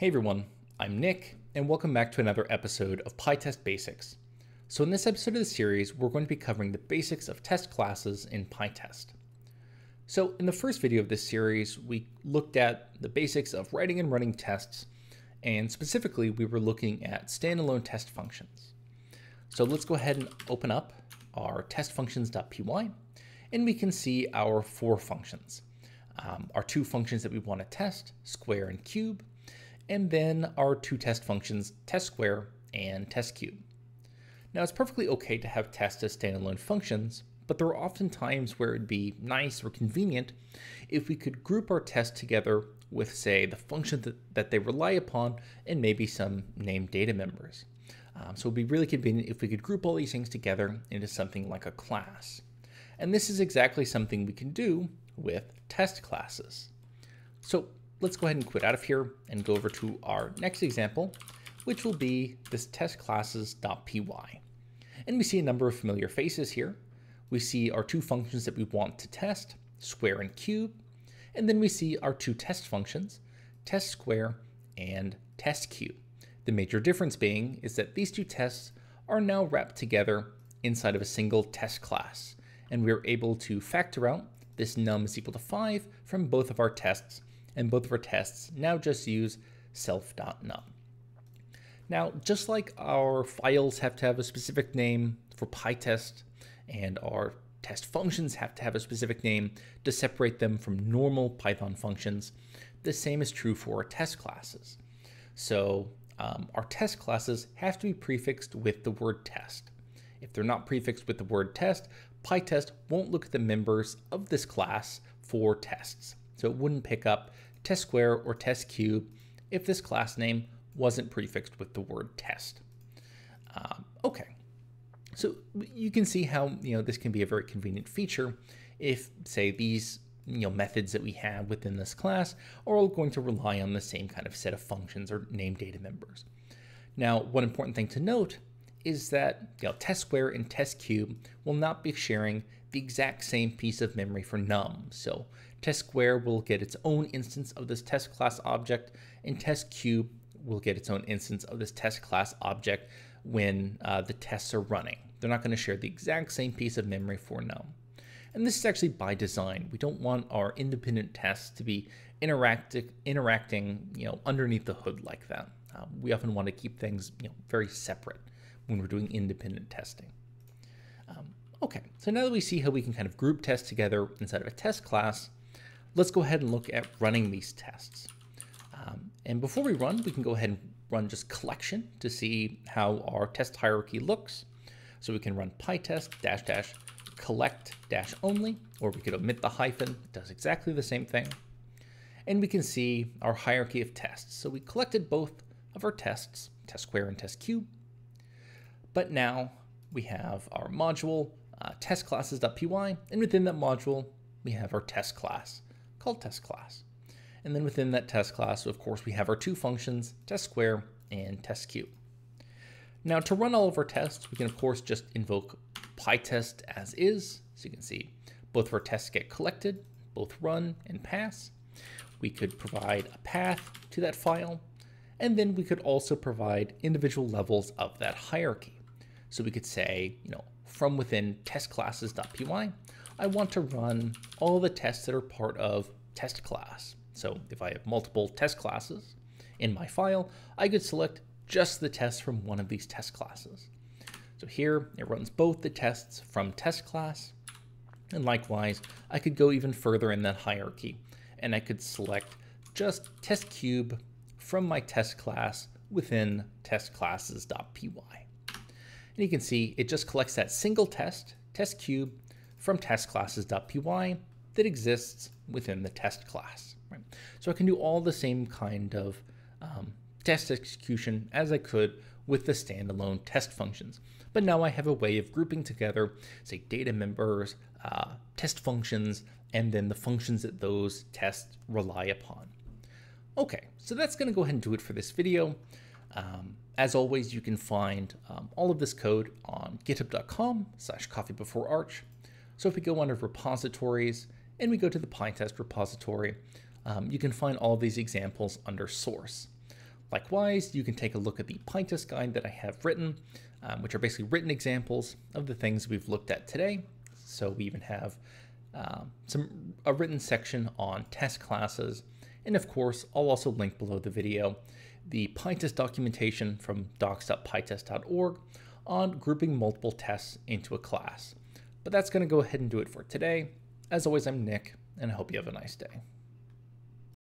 Hey everyone, I'm Nick, and welcome back to another episode of PyTest Basics. So in this episode of the series, we're going to be covering the basics of test classes in PyTest. So in the first video of this series, we looked at the basics of writing and running tests, and specifically, we were looking at standalone test functions. So let's go ahead and open up our test_functions.py, and we can see our four functions. Our two functions that we want to test, square and cube, and then our two test functions, test square and test cube. Now it's perfectly okay to have tests as standalone functions, but there are often times where it'd be nice or convenient if we could group our tests together with, say, the function that they rely upon and maybe some named data members. So it'd be really convenient if we could group all these things together into something like a class. And this is exactly something we can do with test classes. So let's go ahead and quit out of here and go over to our next example, which will be this test_classes.py. And we see a number of familiar faces here. We see our two functions that we want to test, square and cube. And then we see our two test functions, test square and test cube. The major difference being is that these two tests are now wrapped together inside of a single test class. And we're able to factor out this num is equal to 5 from both of our tests, and both of our tests now just use self.num. Now, just like our files have to have a specific name for PyTest, and our test functions have to have a specific name to separate them from normal Python functions, the same is true for our test classes. So our test classes have to be prefixed with the word test. If they're not prefixed with the word test, PyTest won't look at the members of this class for tests. So it wouldn't pick up test square or test cube if this class name wasn't prefixed with the word test. Okay, so you can see how this can be a very convenient feature if, say, these methods that we have within this class are all going to rely on the same kind of set of functions or named data members. Now, one important thing to note is that test square and test cube will not be sharing the exact same piece of memory for num. So test square will get its own instance of this test class object, and test cube will get its own instance of this test class object when the tests are running. They're not going to share the exact same piece of memory for num. And this is actually by design. We don't want our independent tests to be interacting underneath the hood like that. We often want to keep things very separate when we're doing independent testing. Okay, so now that we see how we can kind of group tests together inside of a test class, let's go ahead and look at running these tests. And before we run, we can go ahead and run just collection to see how our test hierarchy looks. So we can run pytest -- collect -- only, or we could omit the hyphen. It does exactly the same thing. And we can see our hierarchy of tests. So we collected both of our tests, test square and test cube. But now we have our module, test_classes.py, and within that module, we have our test class called test class. And then within that test class, of course, we have our two functions, test square and test cube. Now to run all of our tests, we can of course just invoke PyTest as is. So you can see both of our tests get collected, both run and pass. We could provide a path to that file, and then we could also provide individual levels of that hierarchy. So we could say, from within test_classes.py, I want to run all the tests that are part of test class. So if I have multiple test classes in my file, I could select just the tests from one of these test classes. So here it runs both the tests from test class. And likewise, I could go even further in that hierarchy, and I could select just test cube from my test class within test_classes.py. And you can see it just collects that single test, test cube, from test_classes.py that exists within the test class. Right? So I can do all the same kind of test execution as I could with the standalone test functions. But now I have a way of grouping together, say, data members, test functions, and then the functions that those tests rely upon. Okay, so that's going to go ahead and do it for this video. As always, you can find all of this code on github.com/CoffeeBeforeArch. So if we go under repositories and we go to the PyTest repository, you can find all of these examples under source. Likewise, you can take a look at the PyTest guide that I have written, which are basically written examples of the things we've looked at today. So we even have a written section on test classes. And of course, I'll also link below the video the PyTest documentation from docs.pytest.org on grouping multiple tests into a class. But that's going to go ahead and do it for today. As always, I'm Nick, and I hope you have a nice day.